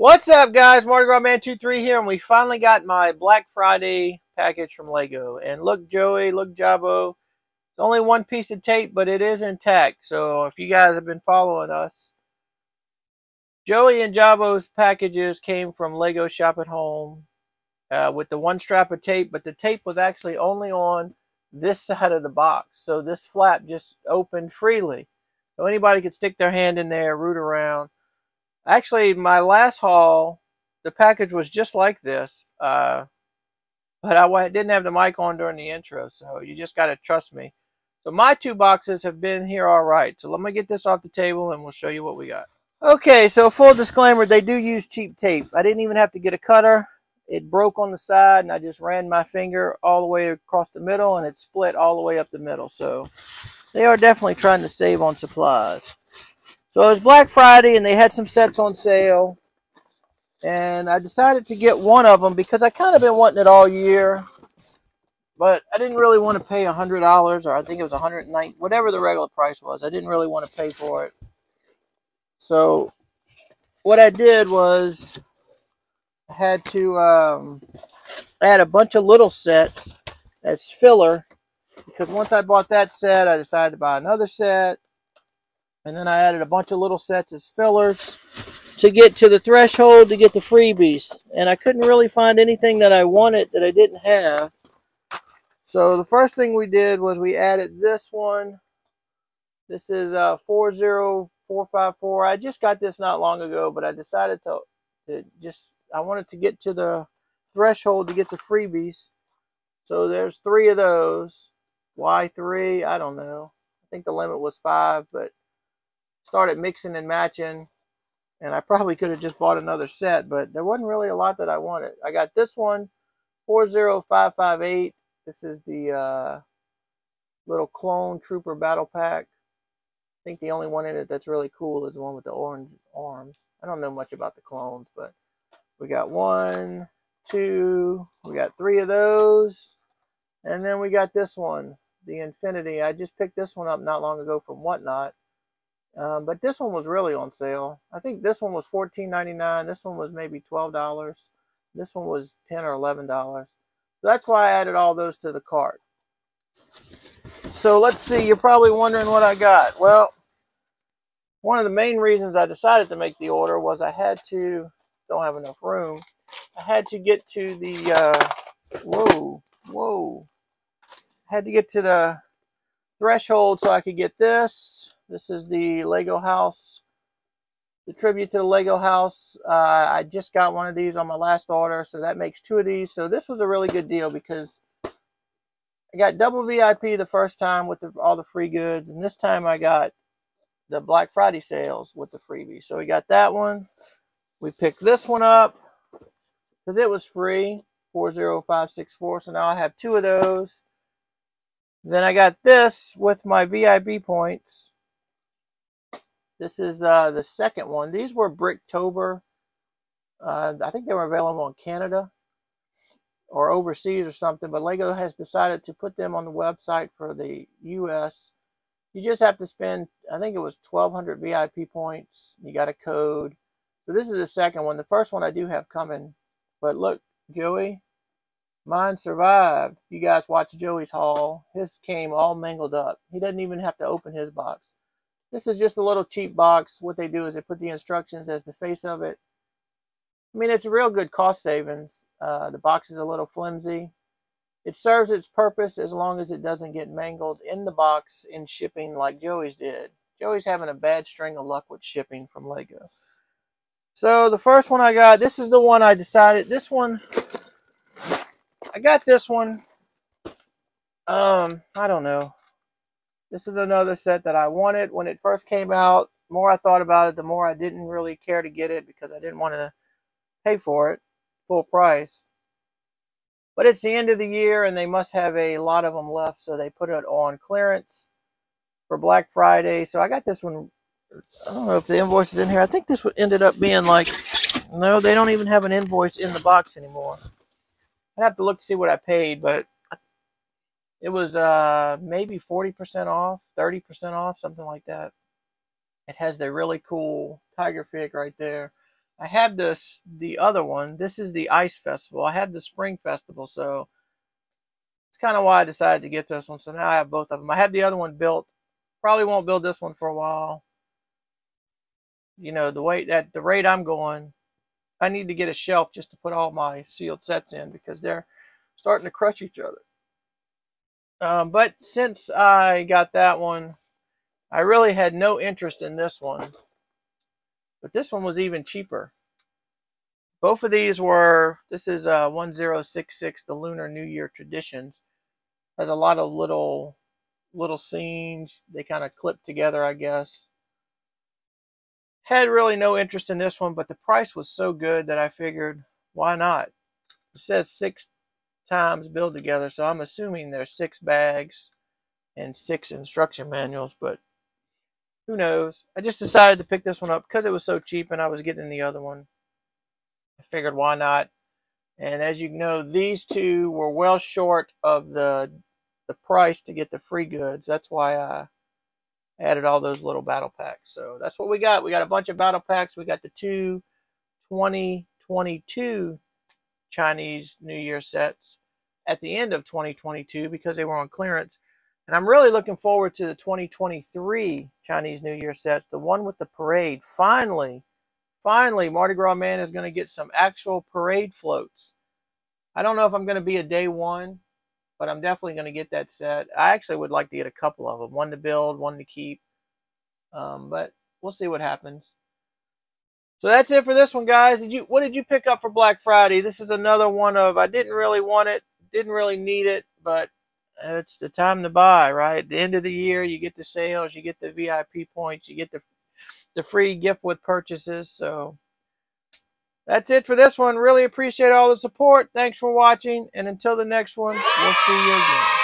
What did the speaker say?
What's up, guys? Mardi Gras Man 23 here, and we finally got my Black Friday package from Lego. And look, Joey, look, Jabbo. It's only one piece of tape, but it is intact. So if you guys have been following us, Joey and Jabbo's packages came from Lego Shop at Home with the one strap of tape, but the tape was actually only on this side of the box. So this flap just opened freely. So anybody could stick their hand in there, root around. Actually, my last haul, the package was just like this, but I didn't have the mic on during the intro, so you just got to trust me. So my two boxes have been here all right. So let me get this off the table, and we'll show you what we got. Okay, so full disclaimer, they do use cheap tape. I didn't even have to get a cutter. It broke on the side, and I just ran my finger all the way across the middle, and it split all the way up the middle. So they are definitely trying to save on supplies. So it was Black Friday, and they had some sets on sale. And I decided to get one of them because I kind of been wanting it all year. But I didn't really want to pay $100, or I think it was $109, whatever the regular price was. I didn't really want to pay for it. So what I did was I had to add a bunch of little sets as filler. Because once I bought that set, I decided to buy another set. And then I added a bunch of little sets as fillers to get to the threshold to get the freebies. And I couldn't really find anything that I wanted that I didn't have. So the first thing we did was we added this one. This is 40454. I just got this not long ago, but I decided I wanted to get to the threshold to get the freebies. So there's three of those. Why three? I don't know. I think the limit was 5, but started mixing and matching, and I probably could have just bought another set, but there wasn't really a lot that I wanted. I got this one, 40558. This is the little clone trooper battle pack. I think the only one in it that's really cool is the one with the orange arms. I don't know much about the clones, but we got 1, 2, we got 3 of those, and then we got this one, the Infinity. I just picked this one up not long ago from Whatnot. But this one was really on sale. I think this one was $14.99. This one was maybe $12. This one was $10 or $11. So that's why I added all those to the cart. So let's see. You're probably wondering what I got. Well, one of the main reasons I decided to make the order was don't have enough room. I had to get to the, I had to get to the threshold so I could get this. This is the Lego house, the tribute to the Lego house. I just got one of these on my last order, so that makes 2 of these. So this was a really good deal because I got double VIP the first time with all the free goods, and this time I got the Black Friday sales with the freebie. So we got that one. We picked this one up because it was free, 40564. So now I have 2 of those. Then I got this with my VIP points. This is the second one. These were Bricktober. I think they were available in Canada or overseas or something, but Lego has decided to put them on the website for the US. You just have to spend, I think it was 1,200 VIP points. You got a code. So this is the second one. The first one I do have coming, but look, Joey, mine survived. You guys watch Joey's haul. His came all mangled up. He doesn't even have to open his box. This is just a little cheap box. What they do is they put the instructions as the face of it. I mean, it's a real good cost savings. The box is a little flimsy. It serves its purpose as long as it doesn't get mangled in the box in shipping like Joey's did. Joey's having a bad string of luck with shipping from Lego. So the first one I got, this is the one I decided. This one, I got this one. I don't know. This is another set that I wanted when it first came out. The more I thought about it, the more I didn't really care to get it because I didn't want to pay for it full price. But it's the end of the year, and they must have a lot of them left, so they put it on clearance for Black Friday. So I got this one. I don't know if the invoice is in here. I think this one ended up being like, no, they don't even have an invoice in the box anymore. I'd have to look to see what I paid, but it was maybe 40% off, 30% off, something like that. It has the really cool tiger fig right there. I have this, the other one. This is the Ice Festival. I have the Spring Festival, so it's kind of why I decided to get this one. So now I have both of them. I have the other one built. Probably won't build this one for a while. You know, the way that the rate I'm going, I need to get a shelf just to put all my sealed sets in because they're starting to crush each other. But since I got that one, I really had no interest in this one. But this one was even cheaper. Both of these were, this is 1066, the Lunar New Year Traditions. Has a lot of little scenes. They kind of clip together, I guess. Had really no interest in this one, but the price was so good that I figured, why not? It says 6 times build together, so I'm assuming there's 6 bags and 6 instruction manuals, but who knows? I just decided to pick this one up because it was so cheap and I was getting the other one. I figured, why not? And as you know, these two were well short of the price to get the free goods. That's why I added all those little battle packs. So that's what we got. We got a bunch of battle packs. We got the two 2022 Chinese New Year sets at the end of 2022 because they were on clearance, and I'm really looking forward to the 2023 Chinese New Year sets, the one with the parade. Finally Mardi Gras Man is going to get some actual parade floats. I don't know if I'm going to be a day one, but I'm definitely going to get that set. I actually would like to get a couple of them, one to build, one to keep, but we'll see what happens. So that's it for this one, guys. What did you pick up for Black Friday? This is another one of, I didn't really want it, didn't really need it, but it's the time to buy, right? At the end of the year, you get the sales, you get the VIP points, you get the free gift with purchases. So that's it for this one. Really appreciate all the support. Thanks for watching, and until the next one, we'll see you again.